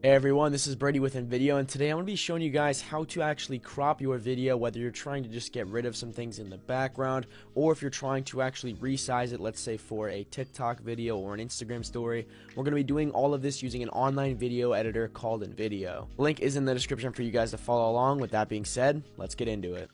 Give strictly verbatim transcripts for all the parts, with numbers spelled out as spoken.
Hey everyone, this is Brady with InVideo, and today I'm going to be showing you guys how to actually crop your video, whether you're trying to just get rid of some things in the background or if you're trying to actually resize it, let's say for a TikTok video or an Instagram story. We're going to be doing all of this using an online video editor called InVideo. The link is in the description for you guys to follow along. With that being said, let's get into it.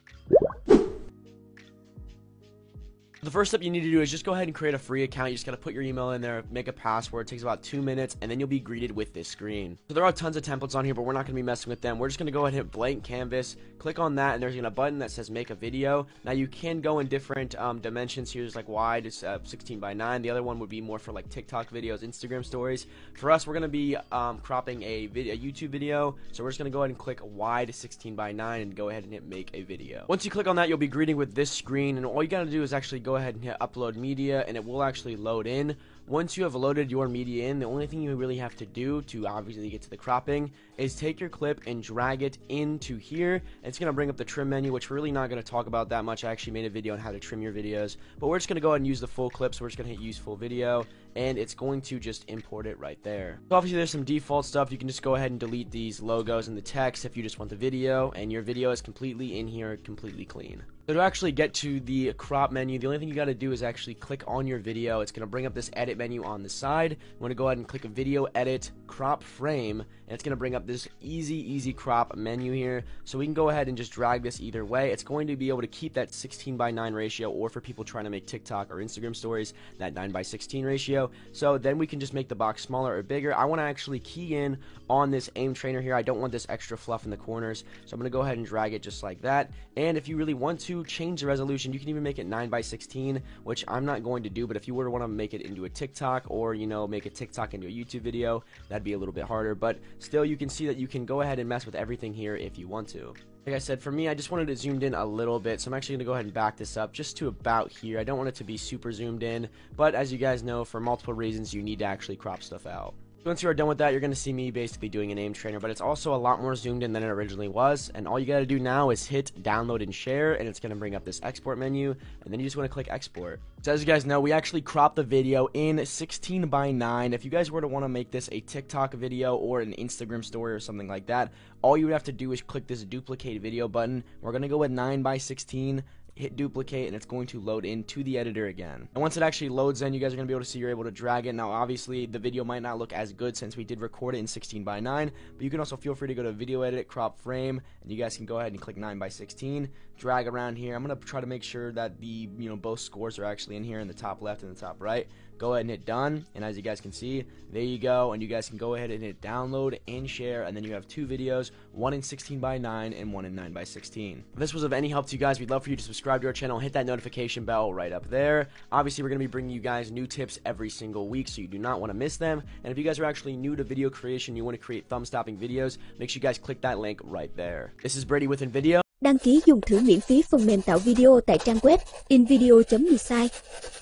The first step you need to do is just go ahead and create a free account. You just got to put your email in there, make a password. It takes about two minutes, and then you'll be greeted with this screen. So there are tons of templates on here, but we're not going to be messing with them. We're just going to go ahead and hit blank canvas, click on that, and there's going to be a button that says make a video. Now you can go in different um, dimensions. Here's like wide, it's uh, sixteen by nine. The other one would be more for like TikTok videos, Instagram stories. For us, we're going to be um, cropping a, video, a YouTube video. So we're just going to go ahead and click wide sixteen by nine and go ahead and hit make a video. Once you click on that, you'll be greeted with this screen, and all you got to do is actually go ahead and hit upload media, and it will actually load in. Once you have loaded your media in, the only thing you really have to do to obviously get to the cropping is take your clip and drag it into here. It's going to bring up the trim menu, which we're really not going to talk about that much. I actually made a video on how to trim your videos, but we're just going to go ahead and use the full clip. So we're just going to hit use full video, and it's going to just import it right there. So obviously there's some default stuff. You can just go ahead and delete these logos and the text if you just want the video, and your video is completely in here, completely clean. So to actually get to the crop menu, the only thing you got to do is actually click on your video. It's going to bring up this edit menu on the side. You want to go ahead and click a video edit crop frame, and it's going to bring up this easy easy crop menu here. So we can go ahead and just drag this either way. It's going to be able to keep that sixteen by nine ratio, or for people trying to make TikTok or Instagram stories, that nine by sixteen ratio. So then we can just make the box smaller or bigger. I want to actually key in on this aim trainer here. I don't want this extra fluff in the corners, so I'm going to go ahead and drag it just like that. And if you really want to change the resolution, you can even make it nine by sixteen, which I'm not going to do, but if you were to want to make it into a TikTok, or you know, make a TikTok into a YouTube video, that'd be a little bit harder, but still you can see that you can go ahead and mess with everything here if you want to. Like I said, for me, I just wanted it zoomed in a little bit, so I'm actually going to go ahead and back this up just to about here. I don't want it to be super zoomed in, but as you guys know, for multiple reasons, you need to actually crop stuff out. Once you are done with that, you're going to see me basically doing an aim trainer, but it's also a lot more zoomed in than it originally was. And all you got to do now is hit download and share, and it's going to bring up this export menu, and then you just want to click export. So as you guys know, we actually cropped the video in sixteen by nine. If you guys were to want to make this a TikTok video or an Instagram story or something like that, all you would have to do is click this duplicate video button. We're going to go with nine by sixteen. Hit duplicate, and it's going to load into the editor again. And once it actually loads in, you guys are going to be able to see you're able to drag it. Now obviously the video might not look as good since we did record it in sixteen by nine, but you can also feel free to go to video edit crop frame, and you guys can go ahead and click nine by sixteen, drag around here. I'm going to try to make sure that the, you know, both scores are actually in here in the top left and the top right. Go ahead and hit done, and as you guys can see, there you go. And you guys can go ahead and hit download and share, and then you have two videos, one in sixteen by nine and one in nine by sixteen. If this was of any help to you guys, we'd love for you to subscribe to our channel, hit that notification bell right up there. Obviously we're going to be bringing you guys new tips every single week, so you do not want to miss them. And if you guys are actually new to video creation, you want to create thumb stopping videos, make sure you guys click that link right there. This is Brady with InVideo. Đăng ký dùng thử miễn phí phần mềm tạo video tại trang web invideo dot me site.